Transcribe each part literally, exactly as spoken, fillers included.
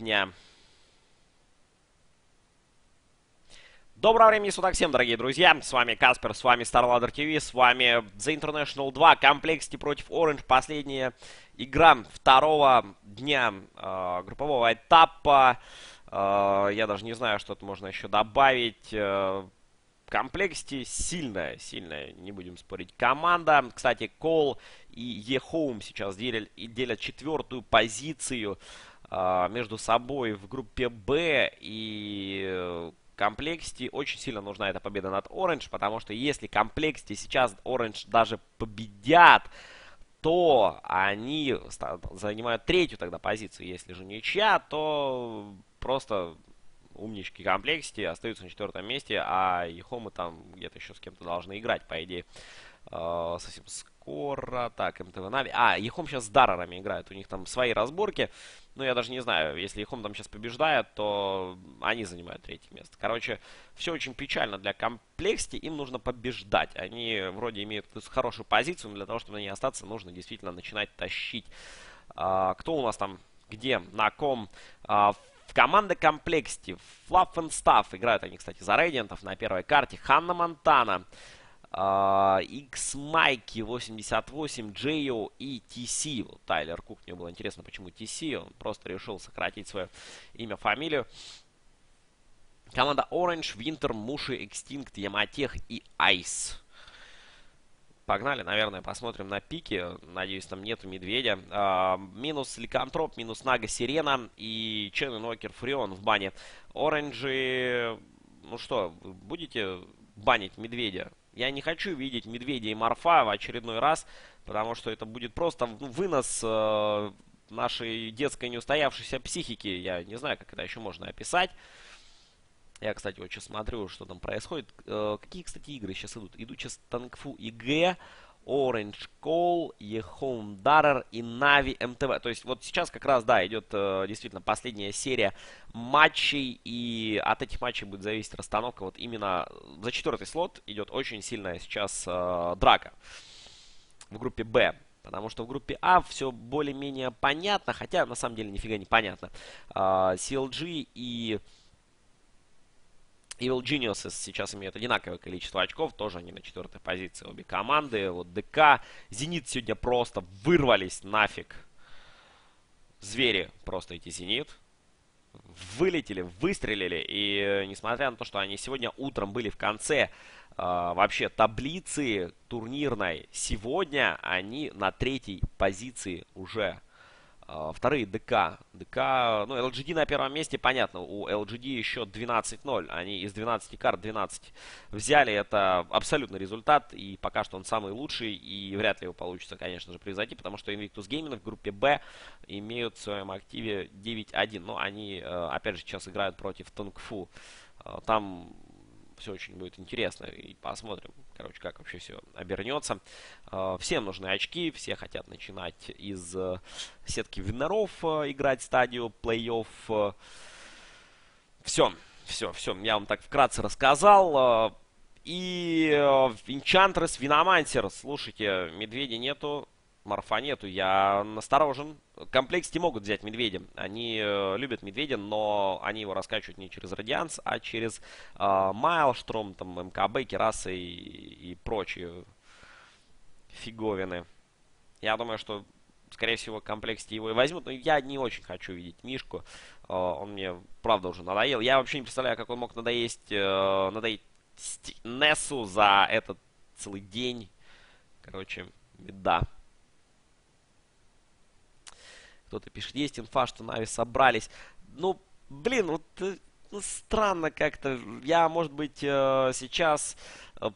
дня. Доброго времени суток всем, дорогие друзья. С вами Каспер, с вами StarLadder ти ви, с вами The International два, Complexity против Orange. Последняя игра второго дня э, группового этапа. Э, я даже не знаю, что тут можно еще добавить. Э, Complexity сильная, сильная, не будем спорить, команда. Кстати, Call и EHOME сейчас делят, делят четвертую позицию э, между собой в группе Б и... Complexity очень сильно нужна эта победа над Orange, потому что если Complexity сейчас Orange даже победят, то они занимают третью тогда позицию. Если же ничья, то просто умнички Complexity остаются на четвертом месте, а EHOME там где-то еще с кем-то должны играть, по идее, совсем скоро. Так, эм тэ вэ, Na'Vi. А, EHOME сейчас с Даррорами играют, у них там свои разборки. Ну, я даже не знаю, если EHOME там сейчас побеждает, то они занимают третье место. Короче, все очень печально для Complexity, им нужно побеждать. Они вроде имеют хорошую позицию, но для того, чтобы на ней остаться, нужно действительно начинать тащить. А, кто у нас там, где, на ком? А, в команды Complexity, Fluff_N_Stuff, играют они, кстати, за Рейдиантов на первой карте, Ханна Монтана, Uh, X mike восемьдесят восемь, Джейо и ти си. Вот Тайлер Кук, мне было интересно, почему ти си. Он просто решил сократить свое имя, фамилию. Команда Orange, Winter, Mushy, Extinct, Яматех и Айс. Погнали, наверное, посмотрим на пики. Надеюсь, там нету Медведя. Uh, минус Ликантроп, минус Нага, Сирена и Чен и Нокер, Фреон в бане. Оранжи, ну что, будете банить Медведя? Я не хочу видеть Медведя и Морфа в очередной раз, потому что это будет просто вынос э, нашей детской неустоявшейся психики. Я не знаю, как это еще можно описать. Я, кстати, вот сейчас смотрю, что там происходит. Э, какие, кстати, игры сейчас идут? Идут сейчас Тангфу и джи, Orange Call, EHOME Даррор и Na'Vi эм тэ вэ. То есть вот сейчас как раз, да, идет э, действительно последняя серия матчей, и от этих матчей будет зависеть расстановка. Вот именно за четвертый слот идет очень сильная сейчас э, драка в группе Б. Потому что в группе А все более-менее понятно, хотя на самом деле нифига не понятно. Э, си эл джи и... Evil Geniuses сейчас имеют одинаковое количество очков, тоже они на четвертой позиции, обе команды. Вот ДК, Зенит сегодня просто вырвались нафиг. Звери просто эти Зенит. Вылетели, выстрелили, и несмотря на то, что они сегодня утром были в конце э, вообще таблицы турнирной, сегодня они на третьей позиции уже. Вторые ДК. ДК, ну, эл джи ди на первом месте, понятно, у эл джи ди еще двенадцать ноль. Они из двенадцати карт двенадцать взяли, это абсолютный результат, и пока что он самый лучший, и вряд ли его получится, конечно же, превзойти, потому что Invictus Gaming в группе Б имеют в своем активе девять один. Но они, опять же, сейчас играют против Тангфу. Там все очень будет интересно, и посмотрим, короче, как вообще все обернется. Всем нужны очки, все хотят начинать из сетки виноров играть стадию плей-офф. Все, все, все, я вам так вкратце рассказал. И Enchantress, Venomancer, слушайте, Медведя нету, Морфа нету, я насторожен. Complexity могут взять Медведя. Они э, любят Медведя, но они его раскачивают не через Радианс, а через э, Майлштром, там, МКБ, Кераса и, и прочие фиговины. Я думаю, что, скорее всего, Complexity его и возьмут, но я не очень хочу видеть Мишку. Э, он мне, правда, уже надоел. Я вообще не представляю, как он мог надоесть, э, надоесть Несу за этот целый день. Короче, беда. Кто-то пишет, есть инфа, что Na'Vi собрались. Ну, блин, вот ну, странно как-то. Я, может быть, сейчас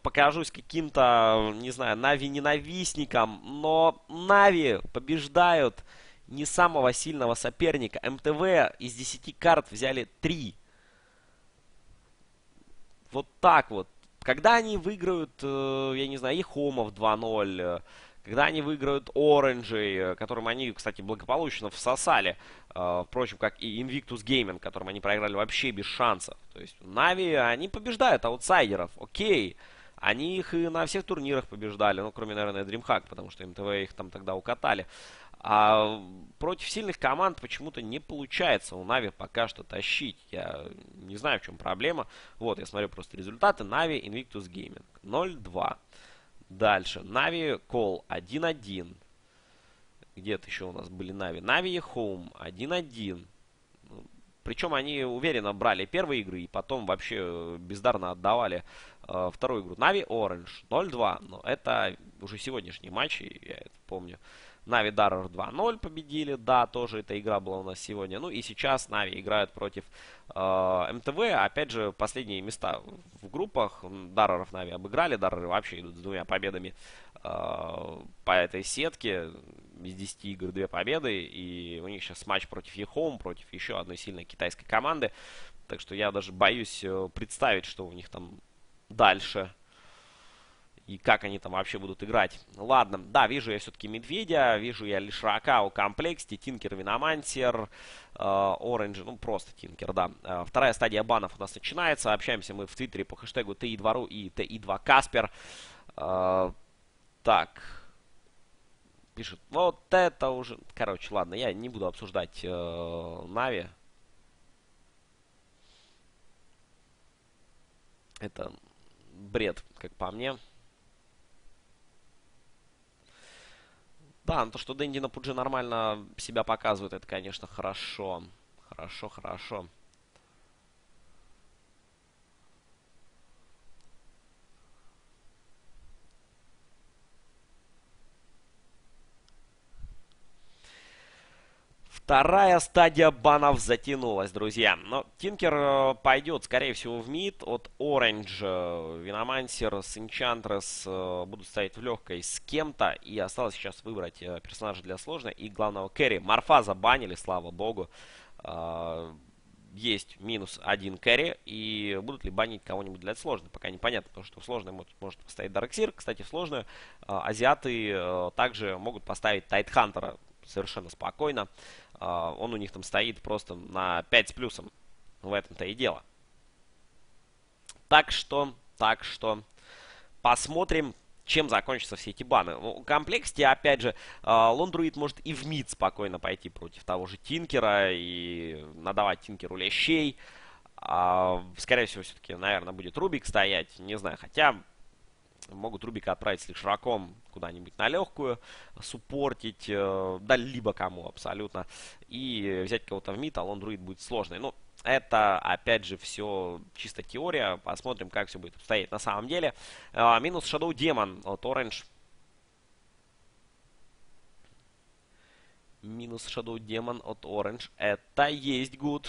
покажусь каким-то, не знаю, Na'Vi ненавистником, но Na'Vi побеждают не самого сильного соперника. эм тэ вэ из десяти карт взяли три. Вот так вот. Когда они выиграют, я не знаю, EHOME в два ноль... Когда они выиграют Оранжи, которым они, кстати, благополучно всосали, э, впрочем, как и Invictus Gaming, которым они проиграли вообще без шансов. То есть Na'Vi, они побеждают аутсайдеров, окей. Они их и на всех турнирах побеждали, ну, кроме, наверное, DreamHack, потому что эм тэ вэ их там тогда укатали. А против сильных команд почему-то не получается у Na'Vi пока что тащить. Я не знаю, в чем проблема. Вот, я смотрю просто результаты. Na'Vi Invictus Gaming ноль два. Дальше. Na'Vi Call один один. Где-то еще у нас были Na'Vi. Na'Vi EHOME один один. Причем они уверенно брали первые игры и потом вообще бездарно отдавали э, вторую игру. Na'Vi Orange ноль два. Но это уже сегодняшний матч, я это помню. Na'Vi Даррор два ноль победили. Да, тоже эта игра была у нас сегодня. Ну и сейчас Na'Vi играют против э, эм тэ вэ. Опять же, последние места в группах. Дарроров Na'Vi обыграли. Дарроры вообще идут с двумя победами э, по этой сетке. Из десяти игр две победы. И у них сейчас матч против EHOME, против еще одной сильной китайской команды. Так что я даже боюсь представить, что у них там дальше. И как они там вообще будут играть. Ладно. Да, вижу я все-таки Медведя. Вижу я Лишрака у Complexity. Тинкер, Venomancer, Orange. Ну, просто Тинкер, да. Вторая стадия банов у нас начинается. Общаемся мы в Твиттере по хэштегу ти и два ру и ти и два Каспер. Так... Пишет, вот это уже... Короче, ладно, я не буду обсуждать э, Na'Vi. Это бред, как по мне. Да, но то, что Дэнди на Пудже нормально себя показывает, это, конечно, хорошо. Хорошо, хорошо. Вторая стадия банов затянулась, друзья. Но Тинкер пойдет, скорее всего, в мид. От Orange, Venomancer с Enchantress будут стоять в легкой с кем-то. И осталось сейчас выбрать персонажа для сложной и главного кэрри. Морфа забанили, слава богу. Есть минус один кэрри. И будут ли банить кого-нибудь для сложной, пока непонятно. Потому что в сложной может поставить Дарксир. Кстати, в сложную азиаты также могут поставить Тайтхантера. Совершенно спокойно. Он у них там стоит просто на пять с плюсом. В этом-то и дело. Так что, так что, посмотрим, чем закончатся все эти баны. Ну, в комплекте, опять же, Лондруид может и в мид спокойно пойти против того же Тинкера и надавать Тинкеру лещей. Скорее всего, все-таки, наверное, будет Рубик стоять. Не знаю, хотя... Могут Рубика отправить с Лишраком куда-нибудь на легкую, суппортить, да, либо кому абсолютно. И взять кого-то в мид, а Лондруид будет сложный. Ну, это, опять же, все чисто теория. Посмотрим, как все будет обстоять на самом деле. Минус Shadow Demon от Orange. Минус Shadow Demon от Orange. Это есть good.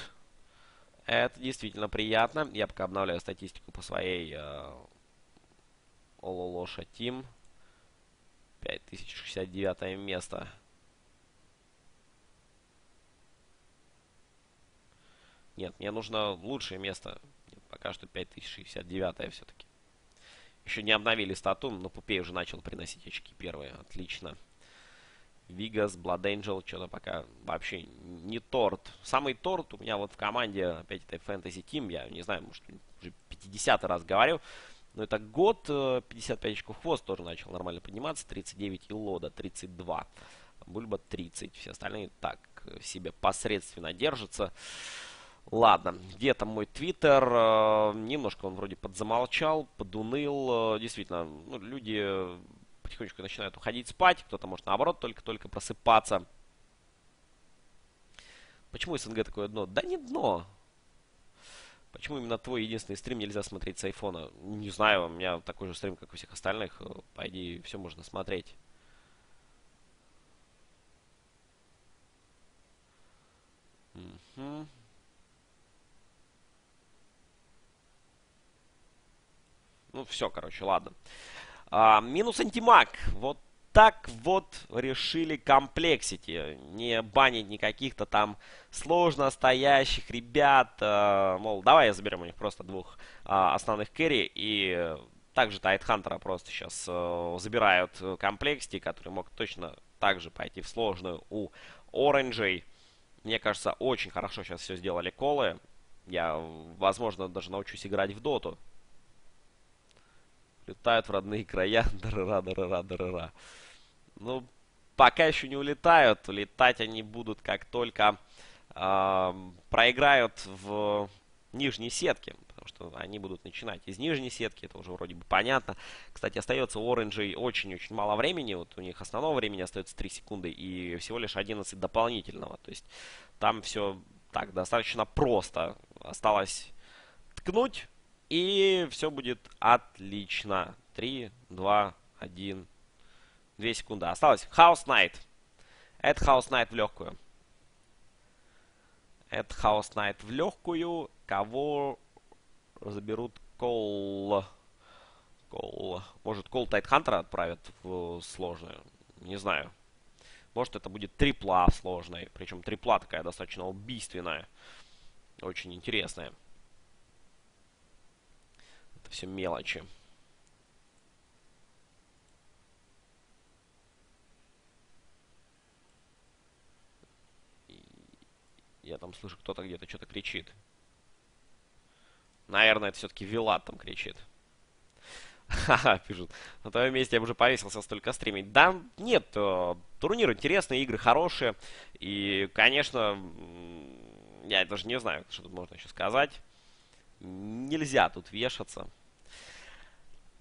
Это действительно приятно. Я пока обновляю статистику по своей... Ололоша Тим. пять тысяч шестьдесят девятое место. Нет, мне нужно лучшее место. Нет, пока что пять тысяч шестьдесят девятое все-таки. Еще не обновили стату, но Пупей уже начал приносить очки первые. Отлично. Вигас, Blood Angel, что-то пока вообще не торт. Самый торт у меня вот в команде, опять это Fantasy Team, я не знаю, может уже пятидесятый раз говорю. Но это год, пятьдесят пять очков хвост тоже начал нормально подниматься. тридцать девять и Лода, тридцать два. Бульба тридцать. Все остальные так себе посредственно держатся. Ладно, где там мой твиттер? Немножко он вроде подзамолчал, подуныл. Действительно, ну, люди потихонечку начинают уходить спать. Кто-то может наоборот только-только просыпаться. Почему СНГ такое дно? Да не дно. Почему именно твой единственный стрим нельзя смотреть с айфона? Не знаю, у меня такой же стрим, как у всех остальных. По идее, все можно смотреть. Угу. Ну, все, короче, ладно. А, минус антимаг. Вот так вот решили Complexity. Не банить никаких-то там сложно стоящих ребят. Мол, давай заберем у них просто двух основных керри. И также Тайтхантера просто сейчас забирают Complexity, который мог точно так же пойти в сложную у Оранжей. Мне кажется, очень хорошо сейчас все сделали колы. Я, возможно, даже научусь играть в доту. Летают в родные края. Дарра, дарра, дарра. Ну, пока еще не улетают. Летать они будут, как только э, проиграют в нижней сетке. Потому что они будут начинать из нижней сетки. Это уже вроде бы понятно. Кстати, остается у Orange очень-очень мало времени. Вот у них основного времени остается три секунды и всего лишь одиннадцать дополнительного. То есть там все так достаточно просто. Осталось ткнуть. И все будет отлично. три, два, один. две секунды. Осталось. Хаос Найт. Это Хаос Найт в легкую. Это Хаос Найт в легкую. Кого заберут? Кол. Кол. Может, Кол Тайтхантера отправят в сложную. Не знаю. Может, это будет трипла в сложной. Причем трипла такая достаточно убийственная. Очень интересная. Это все мелочи. Я там слышу, кто-то где-то что-то кричит. Наверное, это все-таки Вилат там кричит. Ха-ха, пишут. На твоем месте я бы уже повесился столько стримить. Да нет, турнир интересный, игры хорошие. И, конечно, я даже не знаю, что тут можно еще сказать. Нельзя тут вешаться.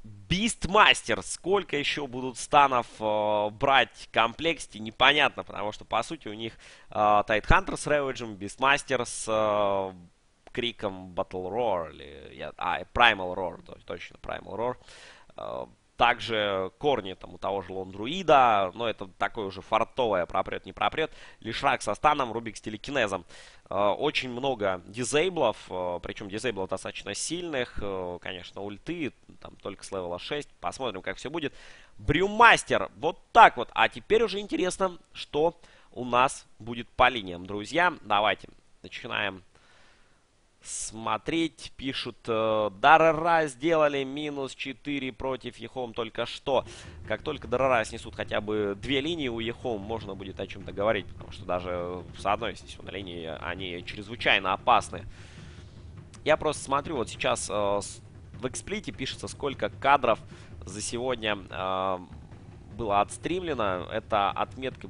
Бистмастер. Сколько еще будут станов э, брать Complexity, непонятно, потому что, по сути, у них Тайтхантер э, с Реведжем, Бистмастер с э, криком Battle Roar, или, я, а, Primal Roar, точно, Primal Roar. Э, также корни там у того же Лондруида, но это такое уже фартовое, пропрет, не пропрет. Лишрак со станом, Рубик с телекинезом. Очень много дизейблов, причем дизейблов достаточно сильных. Конечно, ульты, там только с левела шесть. Посмотрим, как все будет. Брюмастер, вот так вот. А теперь уже интересно, что у нас будет по линиям, друзья. Давайте начинаем смотреть. Пишут, Даррора сделали минус четыре против EHOME только что. Как только Даррора снесут хотя бы две линии, у EHOME можно будет о чем-то говорить. Потому что даже с одной снесенной линии они чрезвычайно опасны. Я просто смотрю, вот сейчас э, в эксплите пишется, сколько кадров за сегодня э, было отстримлено. Эта отметка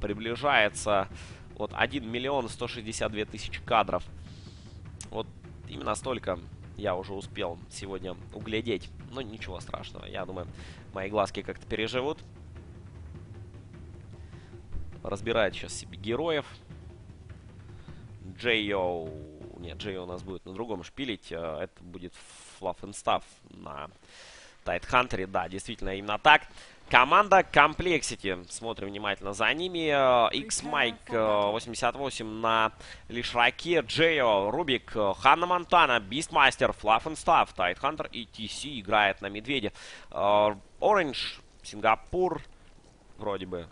приближается вот один миллион сто шестьдесят две тысячи кадров. Вот именно столько я уже успел сегодня углядеть. Но ничего страшного. Я думаю, мои глазки как-то переживут. Разбирает сейчас себе героев. Джейо... Нет, Джейо у нас будет на другом шпилить. Это будет Fluff_N_Stuff на Тайтхантере. Да, действительно, именно так. Команда Complexity. Смотрим внимательно за ними. X mike восемьдесят восемь на Лишраке. Джейо, Рубик, Ханна Монтана, Бистмастер, Fluff_N_Stuff, Тайтхантер и ти си играет на Медведе. Orange, Сингапур, вроде бы.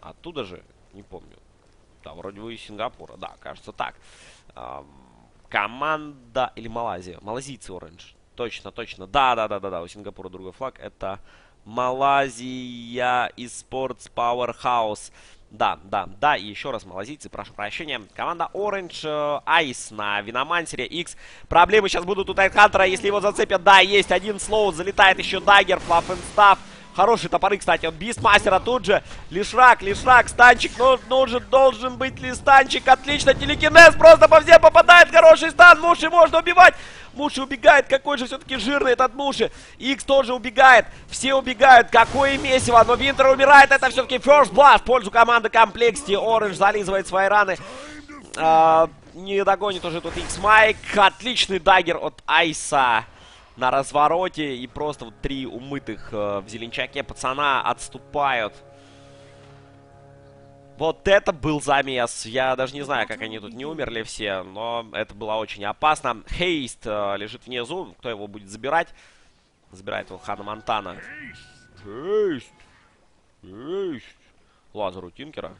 Оттуда же, не помню. Да, вроде бы из Сингапура. Да, кажется так. Команда или Малайзия. Малазийцы Orange. Точно, точно. Да, да, да, да, да. У Сингапура другой флаг. Это... Малайзия и Sports Powerhouse. Да, да, да. И еще раз, малазийцы, прошу прощения. Команда Orange, Айс на Веномансере. X. Проблемы сейчас будут у Тайтхантера, если его зацепят. Да, есть один слоут. Залетает еще Даггер, Fluff_N_Stuff. Хорошие топоры, кстати, от Бистмастера. Тут же Лишрак, Лишрак, Станчик. Ну, нужен, должен быть Листанчик. Отлично, телекинез просто по всем попадает. Хороший стан, Муши можно убивать. Муши убегает, какой же все-таки жирный этот Муши. Икс тоже убегает, все убегают, какое месиво, но Winter умирает. Это все-таки First Blood в пользу команды Complexity. Orange зализывает свои раны. А, не догонит уже тут X mike. Отличный даггер от Айса на развороте. И просто вот три умытых э, в зеленчаке пацана отступают. Вот это был замес. Я даже не знаю, как они тут не умерли все, но это было очень опасно. Хейст э, лежит внизу. Кто его будет забирать? Забирает его Ханна Монтана. Хейст! Хейст! Лазер у Тинкера.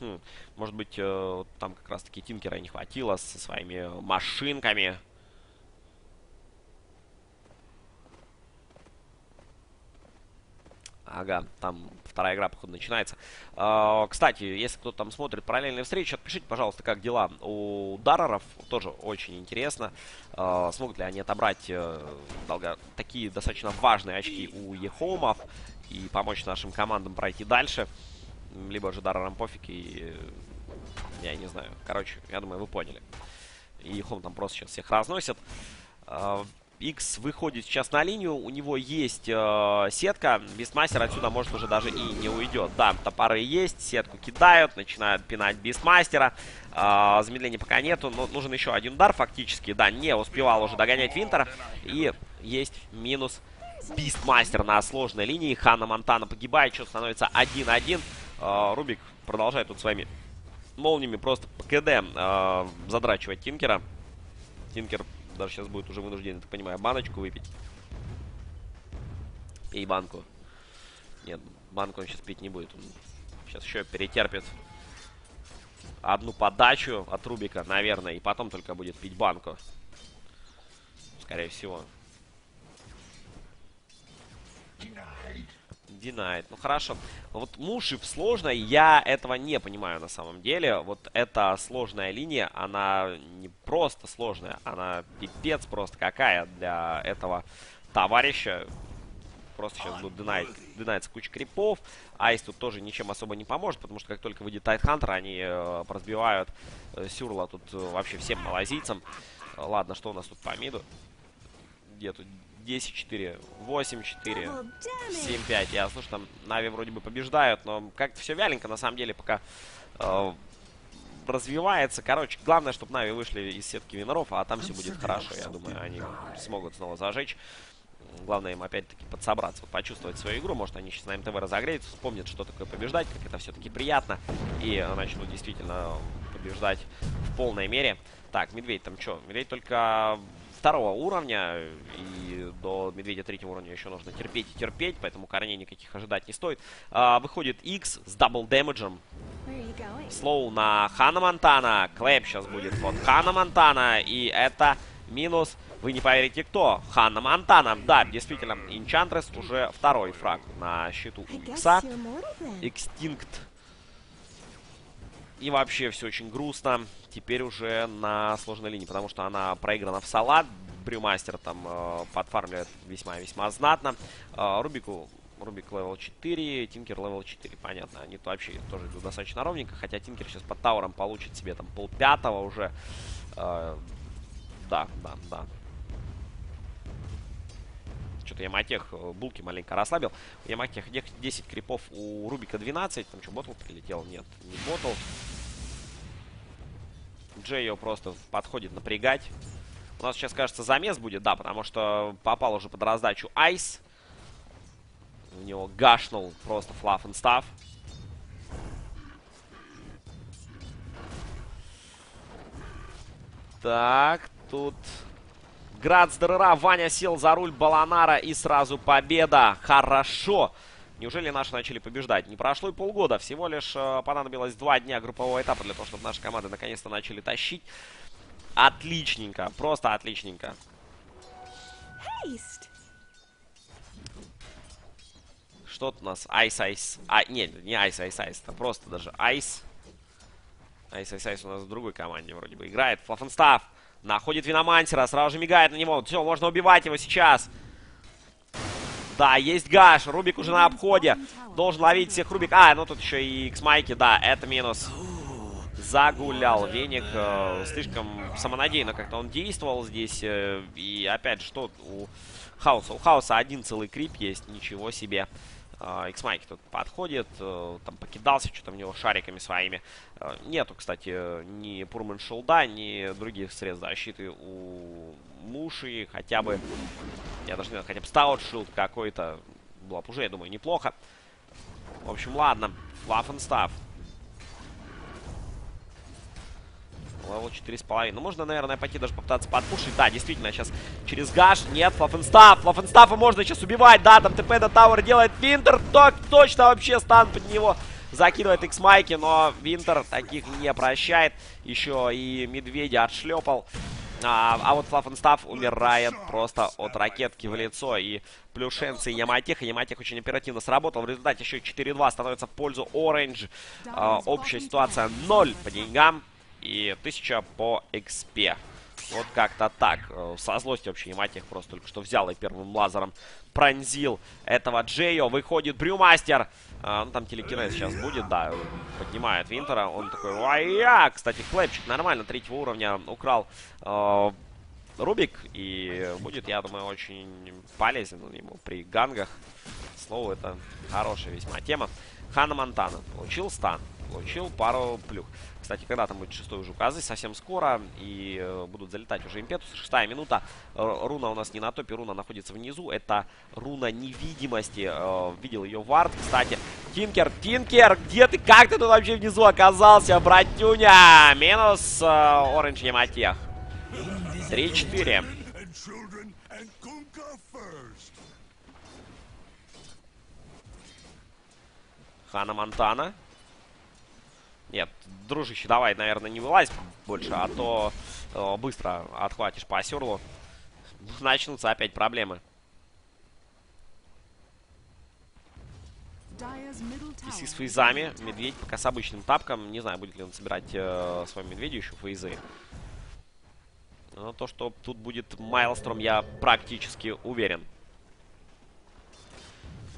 Хм. Может быть, э, там как раз-таки Тинкера не хватило со своими машинками. Ага, там вторая игра, походу, начинается. Э, кстати, если кто-то там смотрит параллельные встречи, отпишите, пожалуйста, как дела у Дарроров. Тоже очень интересно, э, смогут ли они отобрать э, долго... такие достаточно важные очки у EHOME и помочь нашим командам пройти дальше. Либо же Даррорам пофиг и... я не знаю. Короче, я думаю, вы поняли. И EHOME там просто сейчас всех разносит. Э, X выходит сейчас на линию, у него есть э, сетка, Бистмастер отсюда может уже даже и не уйдет. Да, топоры есть, сетку кидают, начинают пинать Бистмастера. Э, замедления пока нету, но нужен еще один удар фактически. Да, не успевал уже догонять Винтера. И есть минус Бистмастер на сложной линии. Ханна Монтана погибает, счет становится один-один. Э, Рубик продолжает тут своими молниями просто по КД э, задрачивать Тинкера. Тинкер... даже сейчас будет уже вынужден, я так понимаю, баночку выпить. И банку. Нет, банку он сейчас пить не будет. Он сейчас еще перетерпит одну подачу от Рубика, наверное. И потом только будет пить банку. Скорее всего. Динайт. Ну хорошо. Вот Mushy в сложной, я этого не понимаю на самом деле. Вот эта сложная линия, она не просто сложная, она пипец просто какая для этого товарища. Просто сейчас будет динайт, динайтся куча крипов. Айс тут тоже ничем особо не поможет, потому что как только выйдет Тайтхантер, они э, разбивают э, Сюрла тут э, вообще всем малазийцам. Ладно, что у нас тут по миду? Где тут? десять-четыре, восемь-четыре, семь-пять. Я слушаю, там Na'Vi вроде бы побеждают, но как-то все вяленько, на самом деле, пока э, развивается. Короче, главное, чтобы Na'Vi вышли из сетки Виноров, а там все будет хорошо, я думаю, они смогут снова зажечь. Главное им, опять-таки, подсобраться, вот, почувствовать свою игру. Может, они сейчас на эм тэ вэ разогреются, вспомнят, что такое побеждать, как это все-таки приятно, и начнут действительно побеждать в полной мере. Так, Медведь там что? Медведь только... второго уровня, и до Медведя третьего уровня еще нужно терпеть и терпеть, поэтому корней никаких ожидать не стоит. А, выходит X с дабл дэмэджем. Слоу на Ханна Монтана. Клэп сейчас будет от Ханна Монтана, и это минус, вы не поверите кто, Ханна Монтана. Да, действительно, Enchantress уже второй фраг на счету Икса. Экстинкт. И вообще все очень грустно теперь уже на сложной линии, потому что она проиграна в салат. Брюмастер там э, подфармливает весьма-весьма знатно. Э, Рубику, Рубик левел четыре, Тинкер левел четыре, понятно. Они -то вообще тоже идут достаточно ровненько, хотя Тинкер сейчас под тауром получит себе там полпятого уже. Э, да, да, да. Что-то Яматех булки маленько расслабил. У Яматех десять крипов, у Рубика двенадцать. Там что, ботл прилетел? Нет, не ботл. Джейо просто подходит напрягать. У нас сейчас, кажется, замес будет, да, потому что попал уже под раздачу Айс. У него гашнул просто Fluff_N_Stuff. Так, тут... Град с Даррора, Ваня сел за руль Баланара и сразу победа. Хорошо. Неужели наши начали побеждать? Не прошло и полгода. Всего лишь понадобилось два дня группового этапа для того, чтобы наши команды наконец-то начали тащить. Отличненько. Просто отличненько. Что тут у нас? Айс, айс. А, нет, не айс, айс, айс. Это просто даже айс. Айс, айс, айс у нас в другой команде вроде бы играет. Fluff_N_Stuff. Находит Веномансера, сразу же мигает на него. Все, можно убивать его сейчас. Да, есть Гаш. Рубик уже на обходе. Должен ловить всех Рубик. А, ну тут еще и X майки. Да, это минус. Загулял Веник. Э, слишком самонадеянно как-то он действовал здесь. Э, и опять же, что у Хаоса? У Хаоса один целый крип есть. Ничего себе. Э, X майки тут подходит. Э, там покидался что-то в него шариками своими. Нету, кстати, ни Пурмен Шолда, ни других средств защиты у Mushy. Хотя бы, я даже не знаю, хотя бы Стаут Шилд какой-то. Была бы уже, я думаю, неплохо. В общем, ладно. Fluff_N_Stuff. Левел четыре с половиной. Ну, можно, наверное, пойти даже попытаться подпушить. Да, действительно, сейчас через Гаш. Нет, Fluff_N_Stuff. Fluff_N_Stuff можно сейчас убивать. Да, там тэ пэ до Тауэр делает Winter. Так, точно, вообще стан под него. Закидывает X-майки, но Винтер таких не прощает. Еще и Медведя отшлепал. А, а вот Fluff_N_Stuff умирает просто от ракетки в лицо. И плюшенцы Яматех. Яматех очень оперативно сработал. В результате еще четыре-два становится в пользу Orange. А, общая ситуация ноль по деньгам и тысяча по экспе. Вот как-то так. Со злости вообще Яматех просто только что взял и первым лазером пронзил этого Джейо. Выходит Брюмастер. А, ну там телекинез сейчас будет, да. Поднимает Винтера. Он такой, ай-я! Кстати, клэпчик нормально. Третьего уровня украл э, Рубик. И будет, я думаю, очень полезен ему при гангах. К слову, это хорошая весьма тема. Ханна Монтана. Получил стан. Получил пару плюх. Кстати, когда там будет шестой уже указы, совсем скоро. И э, будут залетать уже импетусы. Шестая минута. Руна у нас не на топе, руна находится внизу. Это руна невидимости. Э, видел ее вард, кстати. Тинкер, Тинкер, где ты? Как ты тут вообще внизу оказался, братюня? Минус э, Orange Яматех. три-четыре. Ханна Монтана. Нет, дружище, давай, наверное, не вылазь больше, а то э, быстро отхватишь по сёрлу. Начнутся опять проблемы. ти си с фейзами. Медведь пока с обычным тапком. Не знаю, будет ли он собирать э, своим медведю еще фейзы. Но то, что тут будет Майлстром, я практически уверен.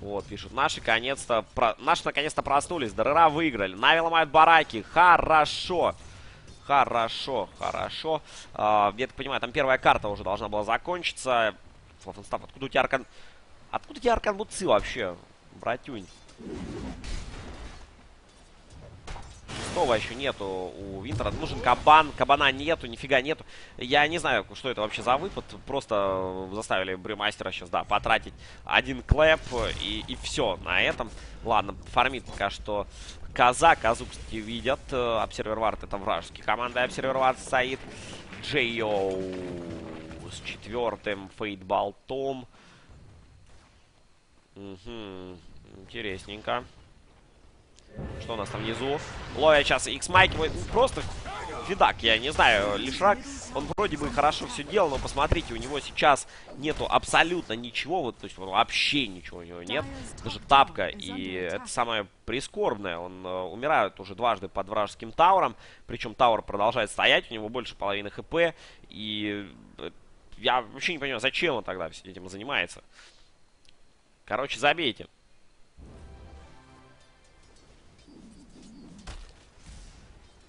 Вот, пишут, наши наконец-то про... наши наконец-то проснулись, Даррора выиграли. Na'Vi ломают бараки, хорошо, хорошо, хорошо. А, я так понимаю, там первая карта уже должна была закончиться. Fluff_N_Stuff, откуда у тебя аркан... Откуда у тебя аркан бутсы вообще, братюнь? Шестого еще нету у Винтера. Нужен кабан, кабана нету, нифига нету. Я не знаю, что это вообще за выпад. Просто заставили Брюмастера сейчас, да, потратить один клэп и, и все на этом. Ладно, фармит пока что Коза. Козу, кстати, видят. Обсервер Вард — это вражеские команды. Обсервер Вард стоит Джейо с четвертым фейтболтом. Угу, интересненько. Что у нас там внизу? Ловят сейчас X mike просто фидак, я не знаю. Лишрак, он вроде бы хорошо все делал, но посмотрите, у него сейчас нету абсолютно ничего. Вот, то есть вообще ничего у него нет. Даже тапка. И это самое прискорбное. Он э, умирает уже дважды под вражеским тауром. Причем таур продолжает стоять. У него больше половины хп. И э, я вообще не понимаю, зачем он тогда этим занимается. Короче, забейте.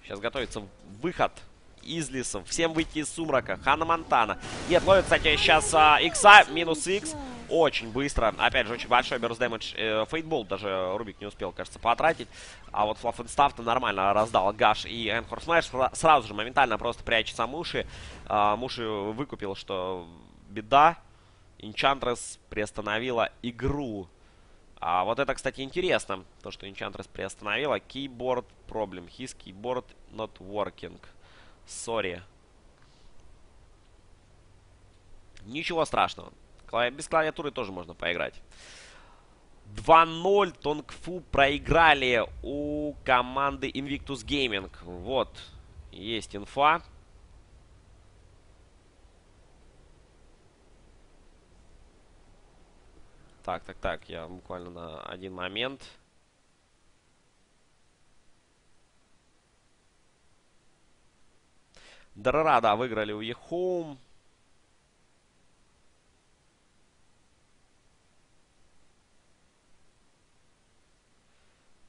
Сейчас готовится выход из лесов. Всем выйти из сумрака. Ханна Монтана. Нет, ловит, кстати, сейчас а, икса. Минус икс. Очень быстро. Опять же, очень большой берс дэмэдж. Э, фейтбол даже Рубик не успел, кажется, потратить. А вот Fluff_N_Stuff нормально раздал Гаш и Энхорсмэш. Сразу же моментально просто прячется Mushy. А, Mushy выкупил, что беда. Enchantress приостановила игру. А вот это, кстати, интересно. То, что Enchantress приостановила. Keyboard problem. His keyboard not working. Sorry. Ничего страшного. Клави... Без клавиатуры тоже можно поиграть. два-ноль. Тонгфу проиграли у команды Invictus Gaming. Вот. Есть инфа. Так, так, так, я буквально на один момент. Даррора, да, выиграли у EHOME.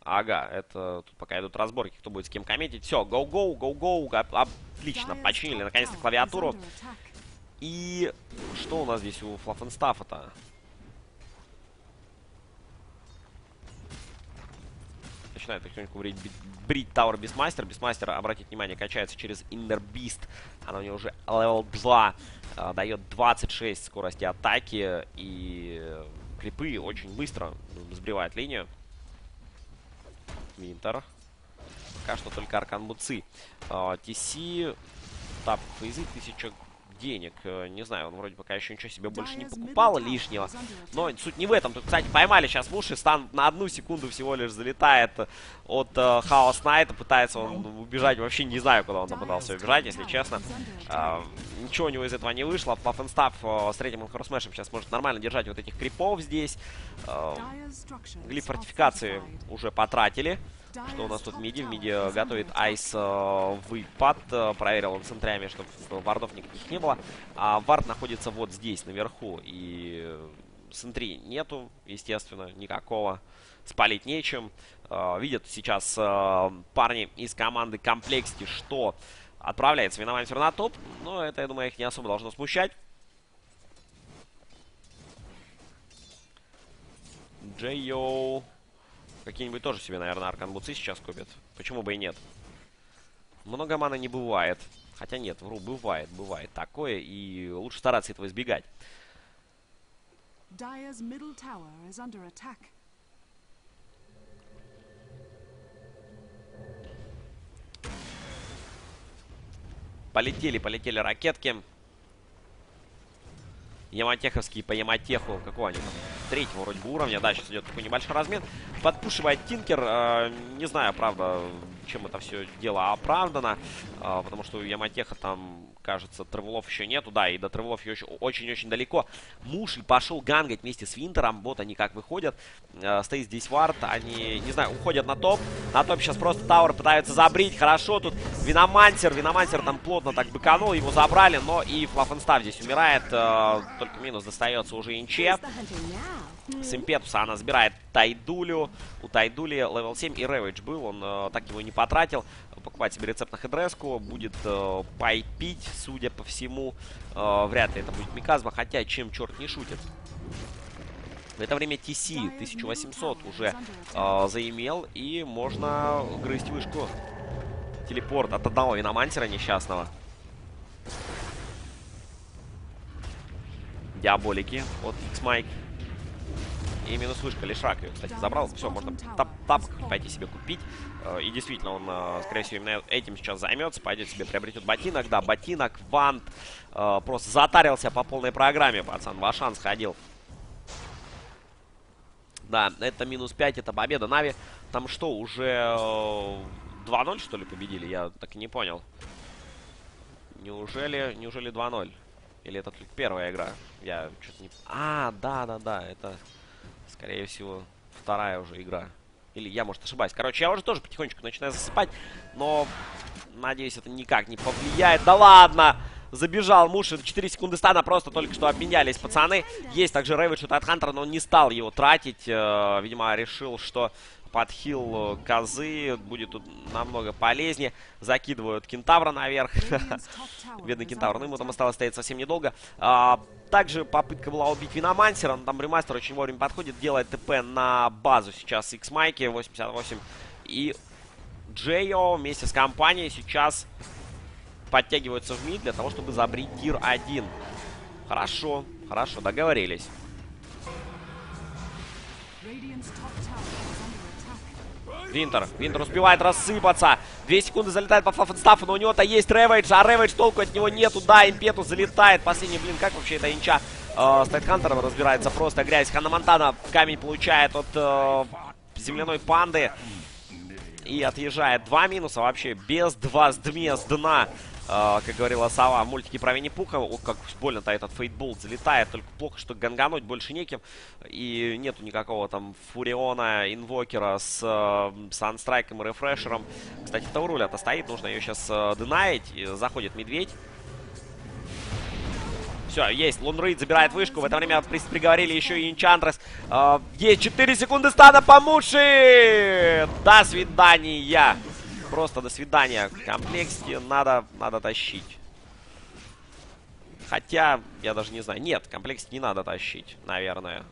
Ага, это тут пока идут разборки, кто будет с кем комментить. Все, go-go, go-go, отлично, починили наконец-то клавиатуру. И что у нас здесь у Fluff_N_Stuff-то? Начинает потихоньку брить, брить тауэр Бистмастер. Бистмастер, обратите внимание, качается через Inner Beast. Она у нее уже левел два. Э, дает двадцать шесть скорости атаки. И крипы очень быстро сбривает линию. Winter. Пока что только аркан бутсы. Э, ти си. Тап фейзы. денег. Не знаю, он вроде пока еще ничего себе больше не покупал лишнего. Но суть не в этом. Тут, кстати, поймали сейчас Муши. Стан на одну секунду всего лишь залетает от э, Хаос Найта. Пытается он убежать. Вообще не знаю, куда он попытался убежать, если честно. Э, ничего у него из этого не вышло. Fluff_N_Stuff э, с третьим энхорсмешем сейчас может нормально держать вот этих крипов здесь. Э, глиф фортификации уже потратили. Что у нас тут в миде? В миде готовит Айс э, выпад. Э, проверил он центрями, чтобы вардов никаких не было. А вард находится вот здесь, наверху. И э, центри нету, естественно, никакого. Спалить нечем. Э, видят сейчас э, парни из команды Complexity, что отправляется Venomancer на топ. Но это, я думаю, их не особо должно смущать. Джейо. Какие-нибудь тоже себе, наверное, арканбуцы сейчас купят. Почему бы и нет? Много мана не бывает. Хотя нет, вру, бывает, бывает такое. И лучше стараться этого избегать. Полетели, полетели ракетки. Яматеховские по Яматеху. Какого они там? Третьего вроде бы уровня. Да, сейчас идет такой небольшой размен. Подпушивает Тинкер. Э, не знаю, правда, чем это все дело оправдано. Э, потому что у Яматеха там, кажется, тревелов еще нету. Да, и до тревелов еще очень-очень далеко. Mushy пошел гангать вместе с Винтером. Вот они как выходят. Э, стоит здесь вард. Они, не знаю, уходят на топ. На топ сейчас просто Тауэр пытаются забрить. Хорошо, тут Venomancer. Venomancer там плотно так быканул. Его забрали, но и Fluff_N_Stuff здесь умирает. Э, только минус достается уже Инче. С импетуса она забирает Тайдулю. У Тайдули левел семь и ревидж был. Он э, так его не потратил. Покупать себе рецепт на хедреску. Будет э, пайпить, судя по всему. Э, вряд ли это будет миказма. Хотя, чем черт не шутит. В это время ти си тысяча восемьсот уже э, заимел. И можно грызть вышку. Телепорт от одного Venomancer несчастного. Диаболики от X mike. И минус вышка. Лишрак ее, кстати, забрал. Все, можно тап тапок пойти себе купить. И действительно, он, скорее всего, именно этим сейчас займется. Пойдет себе, приобретет ботинок. Да, ботинок, вант. Просто затарился по полной программе. Пацан, Вашан сходил. Да, это минус пять, это победа. Na'Vi там что, уже два ноль, что ли, победили? Я так и не понял. Неужели, неужели два ноль? Или это только первая игра? Я что-то не... А, да-да-да, это... Скорее всего, вторая уже игра. Или я, может, ошибаюсь. Короче, я уже тоже потихонечку начинаю засыпать. Но, надеюсь, это никак не повлияет. Да ладно! Забежал Mushy. четыре секунды стана просто только что обменялись, пацаны. Есть также ревидж от Тайтхантера, но он не стал его тратить. Видимо, решил, что подхил козы будет тут намного полезнее. Закидывают кентавра наверх. Бедный кентавр. Ну, ему там осталось стоять совсем недолго. Также попытка была убить Venomancer, но там ремастер очень вовремя подходит, делает ТП на базу сейчас X mike восемьдесят восемь. И Джейо вместе с компанией сейчас подтягиваются в мид для того, чтобы забрить тир один. Хорошо, хорошо, договорились. Винтер, Винтер успевает рассыпаться. Две секунды залетает по Fluff_N_Stuff, но у него-то есть ревейдж, а ревейдж толку от него нету. Да, импету залетает. Последний, блин, как вообще это Инча э, с Тайтхантером разбирается. Просто грязь. Ханна Монтана камень получает от э, земляной панды. И отъезжает. Два минуса вообще без два с две с дна. Э, как говорила сова в мультике про Винни-Пуха. О, как больно-то этот фейтболт залетает. Только плохо, что гангануть больше неким. И нету никакого там Фуриона, Инвокера с э, Санстрайком и Рефрешером. Кстати, Тауруля-то стоит. Нужно ее сейчас э, денаить. Заходит Медведь. Все, есть. Лунрейд забирает вышку. В это время приговорили еще и Enchantress. Э, есть четыре секунды стана по Mushy! До свидания! Просто до свидания. Complexity надо, надо тащить. Хотя, я даже не знаю. Нет, Complexity не надо тащить, наверное.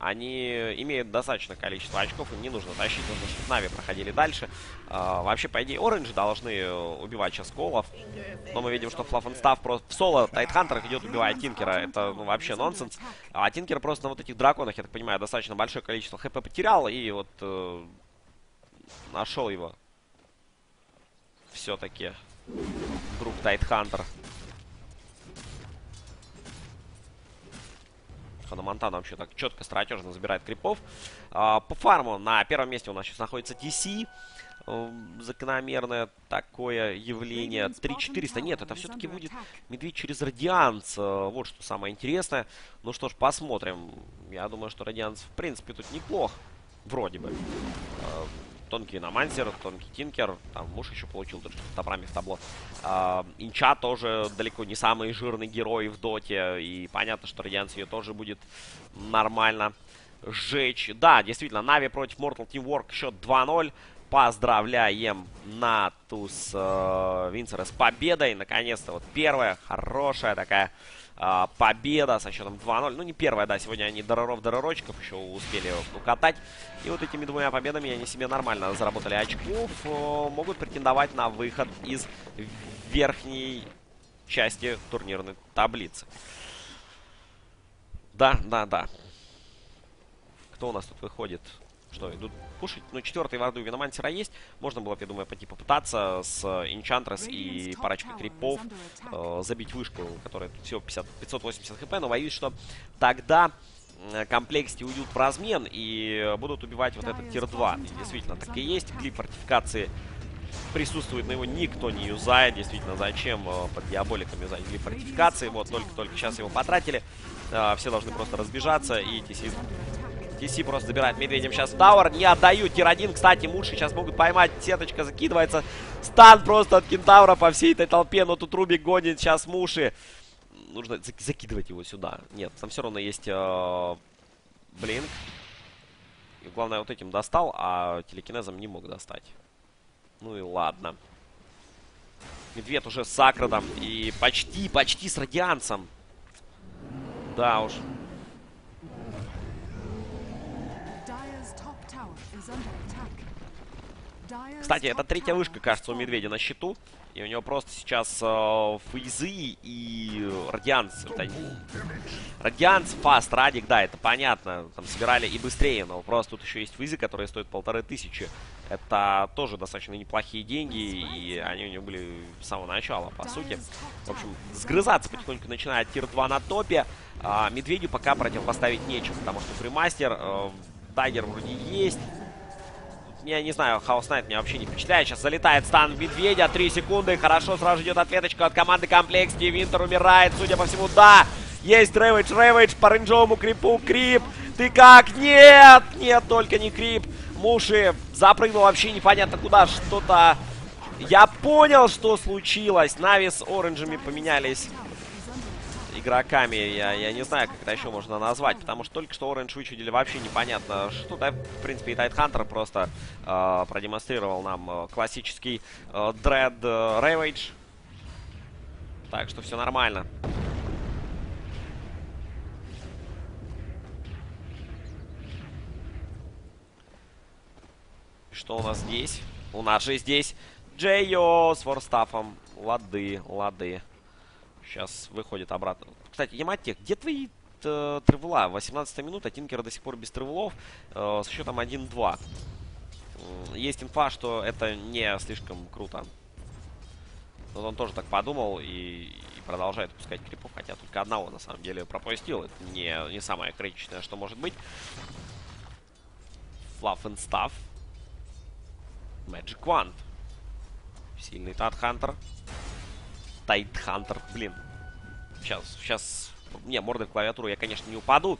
Они имеют достаточное количество очков, им не нужно тащить. Нужно, чтобы Na'Vi проходили дальше. А, вообще, по идее, Orange должны убивать сейчас колов. Но мы видим, что Fluff_N_Stuff просто в соло Тайтхантерах идет убивать Тинкера. Это, ну, вообще нонсенс. А Тинкер просто на вот этих драконах, я так понимаю, достаточно большое количество хп потерял. И вот э, нашел его. Все-таки друг Тайтхантер. Ханна Монтана вообще так четко, стратежно забирает крипов. А, по фарму на первом месте у нас сейчас находится ти си. Закономерное такое явление. три четыреста. Нет, это все-таки будет Медведь через Радианс. Вот что самое интересное. Ну что ж, посмотрим. Я думаю, что Радианс в принципе тут неплох. Вроде бы. Тонкий Веномансер, тонкий Тинкер. Там муж еще получил даже топрами в табло. А, Инча тоже далеко не самый жирный герой в доте. И понятно, что Радианс ее тоже будет нормально сжечь. Да, действительно, Na'Vi против Mortal Teamwork. Счет два ноль. Поздравляем Натус э, Винсера с победой. Наконец-то вот первая хорошая такая э, победа со счетом два ноль. Ну, не первая, да, сегодня они Дарроров-Дарророчков еще успели укатать. И вот этими двумя победами они себе нормально заработали очков. Э, могут претендовать на выход из верхней части турнирной таблицы. Да, да, да. Кто у нас тут выходит? Что, идут пушить? Ну, четвертый в арду Веномансера есть. Можно было, я думаю, пойти попытаться с Enchantress и парочкой крипов э, забить вышку, которая тут всего пятьсот восемьдесят хп. Но боюсь, что тогда Complexity уйдут в размен и будут убивать вот этот тир два. И действительно, так и есть. Клип фортификации присутствует, но его никто не юзает. Действительно, зачем под диаболиком юзать клип фортификации? Вот, только-только сейчас его потратили. Э, все должны просто разбежаться и ти си... ти си просто забирает Медведем сейчас тауэр. Не отдаю тир один. Кстати, Муши сейчас могут поймать. Сеточка закидывается. Стан просто от кентавра по всей этой толпе. Но тут Рубик гонит сейчас Муши. Нужно закидывать его сюда. Нет, там все равно есть э, блинк. И главное, вот этим достал, а телекинезом не мог достать. Ну и ладно. Медведь уже с Акрадом. И почти, почти с Радиансом. Да уж. Кстати, это третья вышка, кажется, у Медведя на счету. И у него просто сейчас э, фейзы и Радианс. Вот Радианс, фаст, Радик, да, это понятно. Там собирали и быстрее, но просто тут еще есть фейзы, которые стоят полторы тысячи. Это тоже достаточно неплохие деньги, и они у него были с самого начала, по сути. В общем, сгрызаться потихоньку начинает тир два на топе. А Медведю пока противопоставить нечего, потому что фримастер, э, Тайгер вроде есть. Я не знаю, Хаос Найт меня вообще не впечатляет. Сейчас залетает стан Медведя. Три секунды. Хорошо, сразу идет ответочка от команды Complexity. Winter умирает, судя по всему, да. Есть рейвидж, рейвидж по рейнджовому крипу. Крип. Ты как? Нет! Нет, только не крип. Муши запрыгнул вообще непонятно куда. Что-то... Я понял, что случилось. Na'Vi с Оранжами поменялись игроками. Я, я не знаю, как это еще можно назвать, потому что только что Orange вычудили вообще непонятно что. Да, в принципе, и Тайтхантер просто э, продемонстрировал нам э, классический э, Dread э, Ravage. Так что все нормально. Что у нас здесь? У нас же здесь Джейо с форстафом. Лады, лады. Сейчас выходит обратно. Кстати, Яматех, где твои э, тревела? восемнадцатая минута, Тинкера до сих пор без тревелов. Э, с счетом один-два. Э, есть инфа, что это не слишком круто. Но он тоже так подумал и, и продолжает пускать крипов. Хотя только одного, на самом деле, пропустил. Это не, не самое критичное, что может быть. Fluff_N_Stuff. Magic Wand. Сильный Тайтхантер. Тайтхантер, блин. Сейчас, сейчас... Не, мордой в клавиатуру я, конечно, не упаду.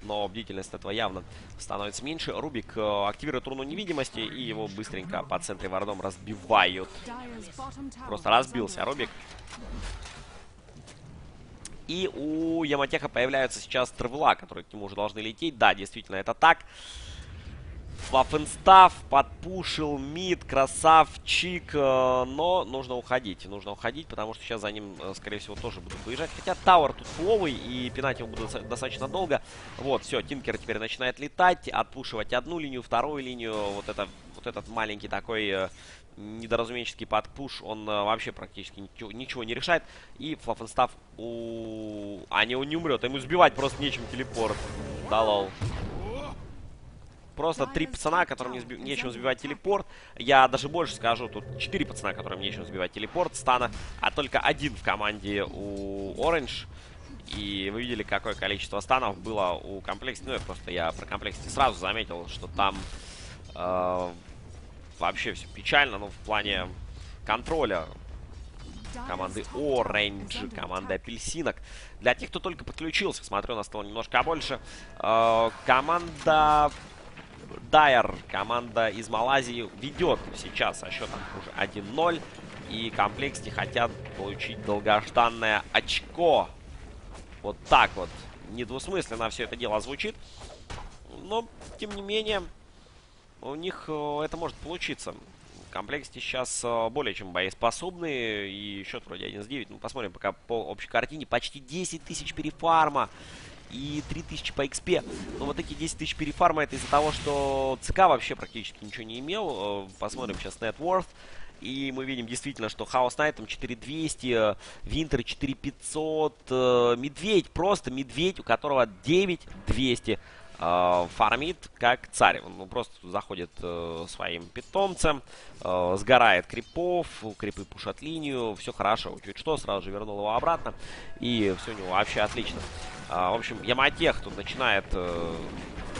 Но бдительность этого явно становится меньше. Рубик э, активирует руну невидимости. И его быстренько по центре вардом разбивают. Просто разбился Рубик. И у Яматеха появляются сейчас тревела, которые к нему уже должны лететь. Да, действительно, это так. Fluff_N_Stuff подпушил мид, красавчик, но нужно уходить, нужно уходить, потому что сейчас за ним, скорее всего, тоже будут выезжать. Хотя тауэр тут фловый, и пинать его будут достаточно долго. Вот, все, Тинкер теперь начинает летать, отпушивать одну линию, вторую линию. Вот, это, вот этот маленький такой недоразуменческий подпуш, он вообще практически ничего, ничего не решает. И Fluff_N_Stuff, у... а не, он не умрет, ему сбивать просто нечем телепорт. Да лол. Просто три пацана, которым не сби... нечем сбивать телепорт. Я даже больше скажу, тут четыре пацана, которым нечем сбивать телепорт стана. А только один в команде у Orange. И вы видели, какое количество станов было у Complexity. Ну, я просто я про Complexity сразу заметил, что там э, вообще все печально, ну, в плане контроля команды Orange, команды Апельсинок. Для тех, кто только подключился, смотрю, нас стало немножко больше. Э, команда Даррор, команда из Малайзии, ведет сейчас со счетом уже один ноль. И Complexity хотят получить долгожданное очко. Вот так вот. Недвусмысленно все это дело звучит. Но, тем не менее, у них это может получиться. Complexity сейчас более чем боеспособны. И счет вроде один с девять. Ну, посмотрим пока по общей картине. Почти десять тысяч перефарма. И три тысячи по экспе. Но вот эти десять тысяч перефарма это из-за того, что ЦК вообще практически ничего не имел. Посмотрим сейчас net worth. И мы видим действительно, что Хаос Найт там четыре двести, Winter четыре пятьсот, э, Медведь, просто Медведь, у которого девять двести э, фармит как царь. Он просто заходит э, своим питомцем, э, сгорает крипов, крипы пушат линию, все хорошо. Чуть что, сразу же вернул его обратно, и все у него вообще отлично. Э, в общем, Яматех тут начинает э,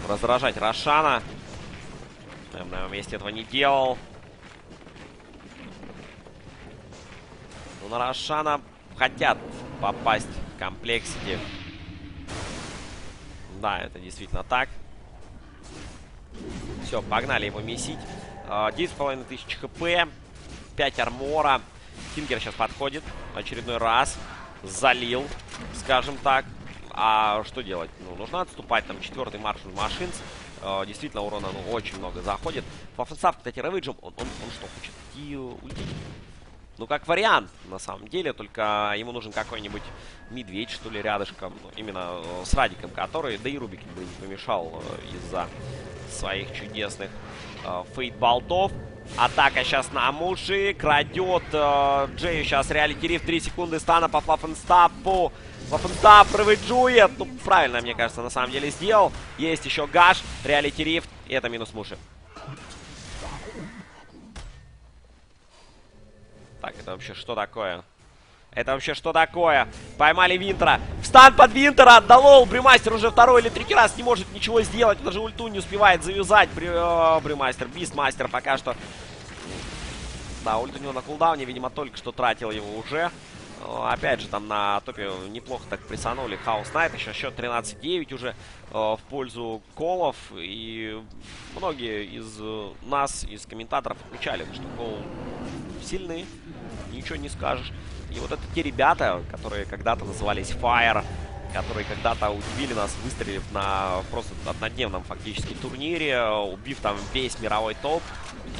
раздражать Рошана. Я бы на его месте этого не делал. На Рошана хотят попасть в Complexity. Да, это действительно так. Все, погнали его месить. десять с половиной тысяч хп. пять армора. Тинкер сейчас подходит. Очередной раз. Залил, скажем так. А что делать? Ну, нужно отступать. Там четвертый маршрут машинс. Действительно, урона ну, очень много заходит. Флафф энд Стафф, кстати, ревейджем. Он, он, он что, хочет идти улететь? Ну, как вариант, на самом деле, только ему нужен какой-нибудь медведь, что ли, рядышком, ну, именно с Радиком, который, да и Рубик бы не помешал э, из-за своих чудесных э, фейт-болтов. Атака сейчас на Mushy, крадет э, Джейо сейчас реалити рифт, три секунды стана по Fluff_N_Stuff. Fluff_N_Stuff проведжует, ну, правильно, мне кажется, на самом деле сделал. Есть еще Гаш, реалити рифт, и это минус Mushy. Так, это вообще что такое? Это вообще что такое? Поймали Винтера. Встан под Винтера отдал. Бримастер уже второй или третий раз не может ничего сделать. Даже ульту не успевает завязать. Бри... О, Бримастер, Бистмастер пока что. Да, ульт у него на кулдауне, видимо, только что тратил его уже. Опять же, там на топе неплохо так прессанули Хаос Найт. Еще счет тринадцать девять уже э, в пользу колов. И многие из нас, из комментаторов, отмечали, что колы сильные. Ничего не скажешь. И вот это те ребята, которые когда-то назывались Fire, которые когда-то удивили нас, выстрелив на просто однодневном фактически турнире, убив там весь мировой топ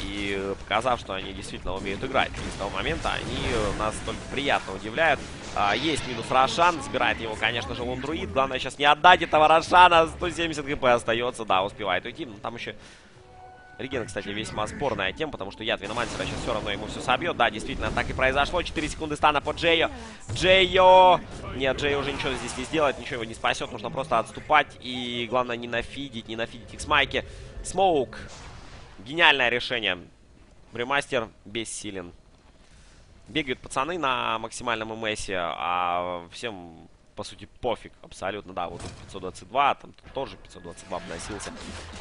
и показав, что они действительно умеют играть. И с того момента они нас только приятно удивляют. А, есть минус Рошан, забирает его, конечно же, лундруид. Главное сейчас не отдать этого Рошана, сто семьдесят гп остается, да, успевает уйти, но там еще... Реген, кстати, весьма спорная тема, потому что яд Веномансера сейчас все равно ему все собьет. Да, действительно, так и произошло. четыре секунды стана по Джейо. Джейо! Нет, Джейо уже ничего здесь не сделает, ничего его не спасет. Нужно просто отступать и, главное, не нафидить, не нафидить Икс майки. Смоук. Гениальное решение. Бримастер бессилен. Бегают пацаны на максимальном эмэсе, а всем... По сути, пофиг абсолютно, да, вот пятьсот двадцать два, там тоже пятьсот двадцать два обносился.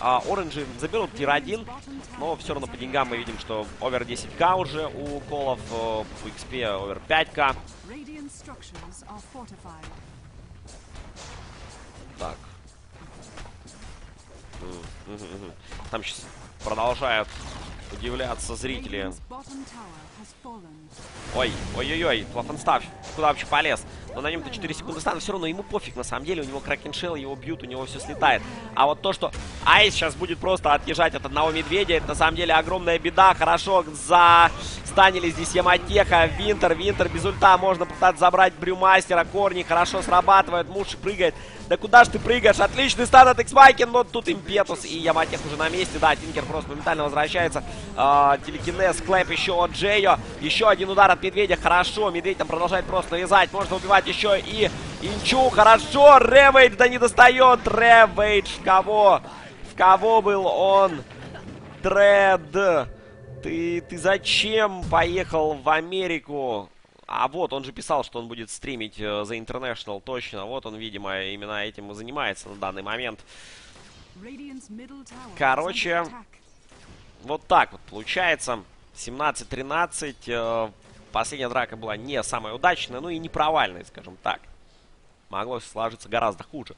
Оранжи а, заберут тир один, но все равно по деньгам мы видим, что овер десять ка уже у колов, по экспе овер пять ка. Так. Там сейчас продолжают удивляться зрители. Ой, ой-ой-ой, Fluff_N_Stuff, куда вообще полез? Но на нем-то четыре секунды стана, все равно ему пофиг, на самом деле, у него кракеншелл, его бьют, у него все слетает. А вот то, что Айс сейчас будет просто отъезжать от одного медведя, это на самом деле огромная беда, хорошо, застанили здесь Яматеха, Винтер, Винтер без ульта, можно попытаться забрать Брюмастера, корни хорошо срабатывают, Mushy прыгает. Да куда ж ты прыгаешь? Отличный стан от Икс майки, но тут импетус, и Яматех уже на месте, да, Тинкер просто моментально возвращается. Э, телекинез, клэп еще от Джейо, еще один удар от Медведя, хорошо, Медведь там продолжает просто вязать, можно убивать еще и Инчу, хорошо, Ревейдж, да не достает, Ревейдж, в кого? В кого был он? Дред, ты, ты зачем поехал в Америку? А вот, он же писал, что он будет стримить э, The International, точно. Вот он, видимо, именно этим и занимается на данный момент. Короче, вот так вот получается. семнадцать тринадцать. Э, последняя драка была не самая удачная, ну и не провальная, скажем так. Могло сложиться гораздо хуже.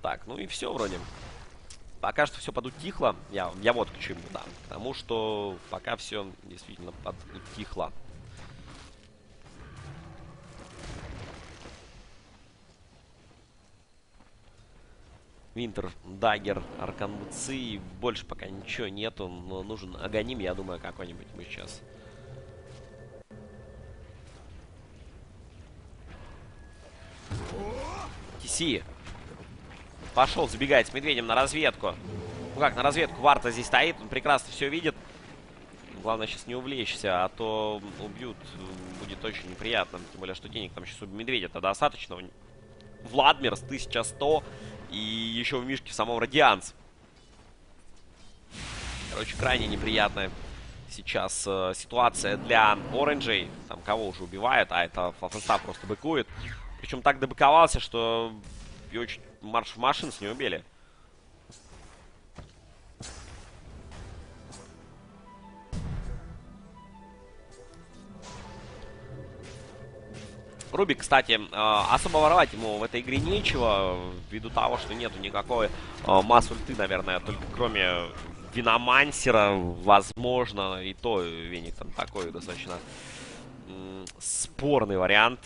Так, ну и все вроде. Пока что все подутихло. Я, я вот к чему, да. Потому что пока все действительно подутихло. Винтер, Даггер, Арканбуци. Больше пока ничего нету. Но нужен Аганим, я думаю, какой-нибудь мы сейчас. ти си. Пошел забегать с медведем на разведку. Ну как, на разведку Варта здесь стоит. Он прекрасно все видит. Главное сейчас не увлечься, а то убьют. Будет очень неприятно. Тем более, что денег там сейчас у медведя-то достаточно. Владмир с тысяча сто. И еще в мишке самого Радианс. Короче, крайне неприятная сейчас э, ситуация для Оранжей. Там кого уже убивают, а это Флафенстав просто быкует. Причем так добыковался, что... И очень марш в машин с нее убили. Рубик, кстати, особо воровать ему в этой игре нечего, ввиду того, что нету никакой масс-ульты, наверное, только кроме Веномансера, возможно, и то Веник там такой достаточно спорный вариант.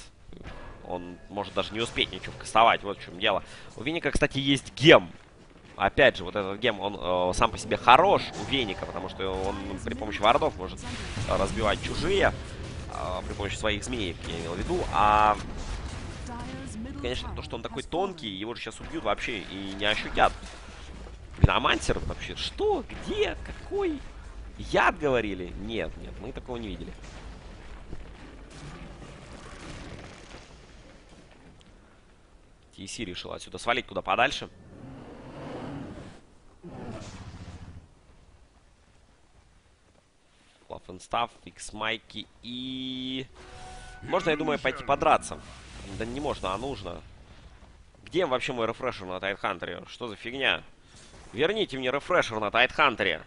Он может даже не успеть ничего вкастовать. Вот в чем дело. У Веника, кстати, есть гем. Опять же, вот этот гем, он э, сам по себе хорош у Веника, потому что он при помощи вардов может разбивать чужие. Э, при помощи своих змей, я имел в виду. А, конечно, то, что он такой тонкий, его же сейчас убьют вообще и не ощутят. Веномансер вообще. Что? Где? Какой? Яд, говорили? Нет, нет, мы такого не видели. ти си решил отсюда свалить куда подальше. Fluff_N_Stuff, X Mike и... Можно, я думаю, пойти подраться. Да не можно, а нужно. Где вообще мой рефрешер на Тайтхантере? Что за фигня? Верните мне рефрешер на Тайтхантере.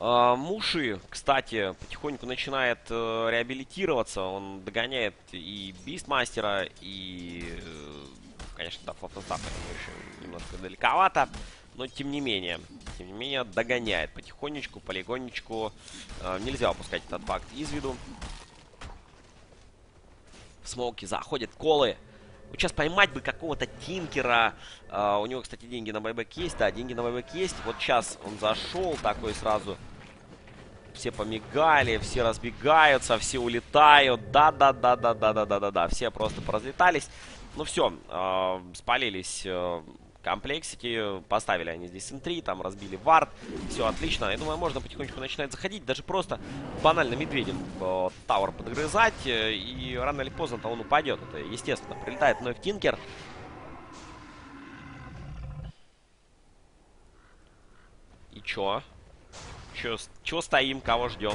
Mushy, кстати, потихоньку начинает э, реабилитироваться. Он догоняет и Бистмастера, и, э, конечно, да, Флафенстафа еще немножко далековато. Но, тем не менее, тем не менее, догоняет потихонечку, полигонечку. Э, нельзя упускать этот факт из виду. В смолки заходят колы. Сейчас поймать бы какого-то Тинкера. Uh, у него, кстати, деньги на байбек есть. Да, деньги на байбек есть. Вот сейчас он зашел такой сразу. Все помигали, все разбегаются, все улетают. Да-да-да-да-да-да-да-да-да. Все просто поразлетались. Ну все, uh, спалились Complexity. Uh, поставили они здесь энтри, там разбили вард. Все отлично. Я думаю, можно потихонечку начинать заходить. Даже просто банально медведем uh, тауэр подгрызать. Uh, и рано или поздно-то он упадет. Это естественно. Прилетает вновь Тинкер. И чё? чё? Чё стоим? Кого ждем?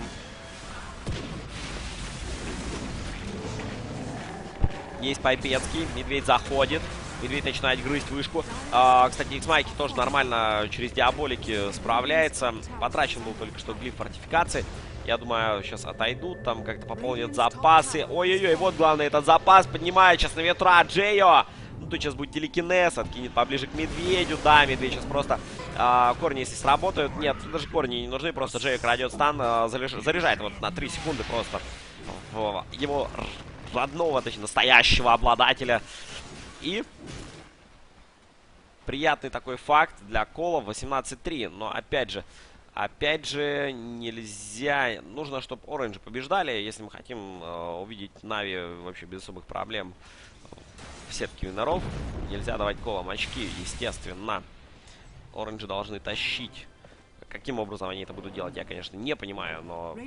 Есть Пайпецкий. Медведь заходит. Медведь начинает грызть вышку. А, кстати, X-Майки тоже нормально через диаболики справляется. Потрачен был только что глиф фортификации. Я думаю, сейчас отойдут. Там как-то пополнят запасы. Ой-ой-ой, вот главное этот запас. Поднимает сейчас на ветра Джейо. Ну, тут сейчас будет телекинез. Откинет поближе к медведю. Да, медведь сейчас просто... А, корни, если сработают, нет, даже корни не нужны, просто Джей крадет стан, а, заряжает вот на три секунды просто в его родного, точнее, настоящего обладателя. И приятный такой факт для кола восемнадцать три, но опять же, опять же, нельзя, нужно, чтобы Orange побеждали, если мы хотим а, увидеть Na'Vi вообще без особых проблем в сетке виноров, нельзя давать колам очки, естественно. Оранжи должны тащить как Каким образом они это будут делать, я, конечно, не понимаю, но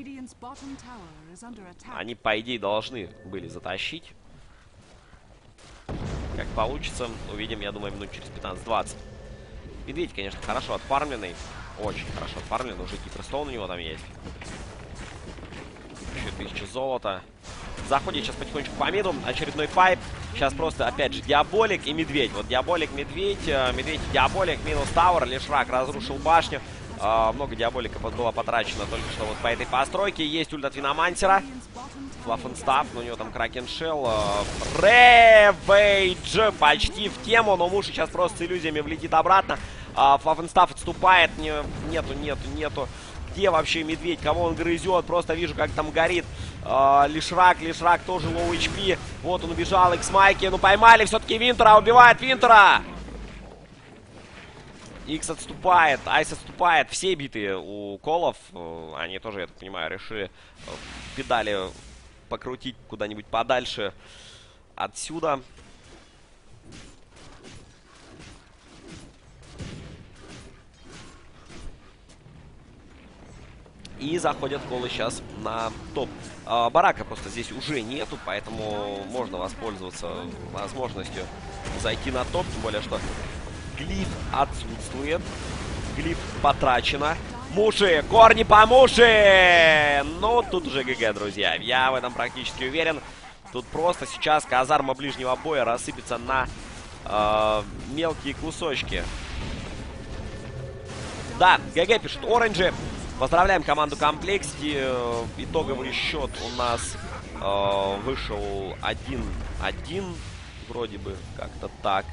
они, по идее, должны были затащить. Как получится, увидим, я думаю, минут через пятнадцать-двадцать. Медведь, конечно, хорошо отфармленный. Очень хорошо отфармлен. Уже гиперстоун у него там есть. Еще тысяча золота. Заходит сейчас потихонечку по миду. Очередной пайп. Сейчас просто, опять же, Диаболик и Медведь. Вот Диаболик, Медведь. Медведь, Диаболик. Минус Тауэр. Лишрак разрушил башню. А, много Диаболика было потрачено только что вот по этой постройке. Есть ульт от Веномансера. Fluff_N_Stuff, но у него там Кракен Шелл. Ревейдж почти в тему, но Mushy сейчас просто с иллюзиями влетит обратно. Fluff_N_Stuff отступает. Нету, нету, нету. Где вообще Медведь? Кого он грызет? Просто вижу, как там горит. А, Лишрак, Лишрак тоже лоу эйч пи. Вот он убежал, X Mike. Ну поймали все-таки Винтера, убивает Винтера. X отступает, Айс отступает. Все биты у Колов. Они тоже, я так понимаю, решили педали покрутить куда-нибудь подальше отсюда. И заходят колы сейчас на топ. А, барака просто здесь уже нету, поэтому можно воспользоваться возможностью зайти на топ. Тем более, что глиф отсутствует. Глиф потрачено. Mushy! Корни по Mushy! Ну, тут уже ГГ, друзья. Я в этом практически уверен. Тут просто сейчас казарма ближнего боя рассыпется на э, мелкие кусочки. Да, ГГ пишет Orange. Поздравляем команду Complexity. Итоговый счет у нас э, вышел один один. Вроде бы как-то так.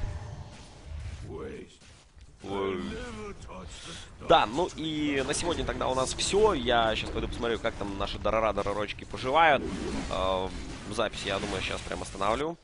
Да, ну и на сегодня тогда у нас все. Я сейчас пойду посмотрю, как там наши дарора-даророчки поживают. Запись, я думаю, сейчас прям остановлю.